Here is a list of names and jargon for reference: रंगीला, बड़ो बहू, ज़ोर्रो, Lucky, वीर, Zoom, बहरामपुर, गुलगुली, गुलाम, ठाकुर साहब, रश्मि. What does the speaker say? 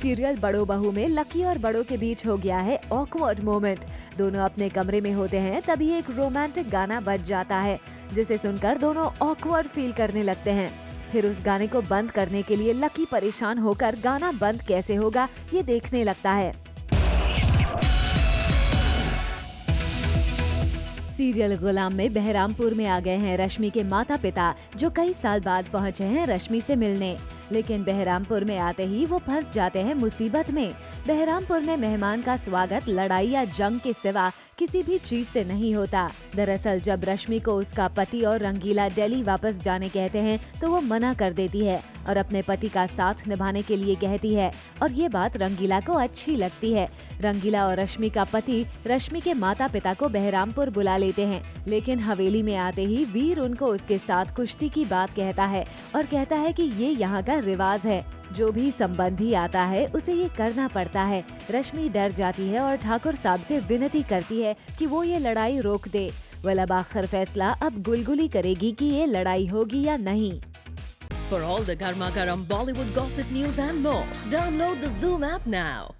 Serial बड़ो बहू में लकी और बड़ो के बीच हो गया है ऑकवर्ड मोमेंट। दोनों अपने कमरे में होते हैं तभी एक रोमांटिक गाना बज जाता है जिसे सुनकर दोनों ऑकवर्ड फील करने लगते हैं। फिर उस गाने को बंद करने के लिए लकी परेशान होकर गाना बंद कैसे होगा ये देखने लगता है। सीरियल गुलाम में बहरामपुर में आ गए हैं रश्मि के माता पिता, जो कई साल बाद पहुंचे हैं रश्मि से मिलने। लेकिन बहरामपुर में आते ही वो फंस जाते हैं मुसीबत में। बहरामपुर में मेहमान का स्वागत लड़ाई या जंग के सिवा किसी भी चीज से नहीं होता। दरअसल जब रश्मि को उसका पति और रंगीला दिल्ली वापस जाने कहते हैं तो वो मना कर देती है और अपने पति का साथ निभाने के लिए कहती है, और ये बात रंगीला को अच्छी लगती है। रंगीला और रश्मि का पति रश्मि के माता पिता को बहरामपुर बुला लेते हैं, लेकिन हवेली में आते ही वीर उनको उसके साथ कुश्ती की बात कहता है और कहता है कि ये यहाँ का रिवाज है, जो भी संबंधी आता है उसे ये करना पड़ता है। रश्मि डर जाती है और ठाकुर साहब से विनती करती है कि वो ये लड़ाई रोक दे। वलब आखिर फैसला अब गुलगुली करेगी कि ये लड़ाई होगी या नहीं। For all the garma garam Bollywood gossip news and more, download the Zoom app now.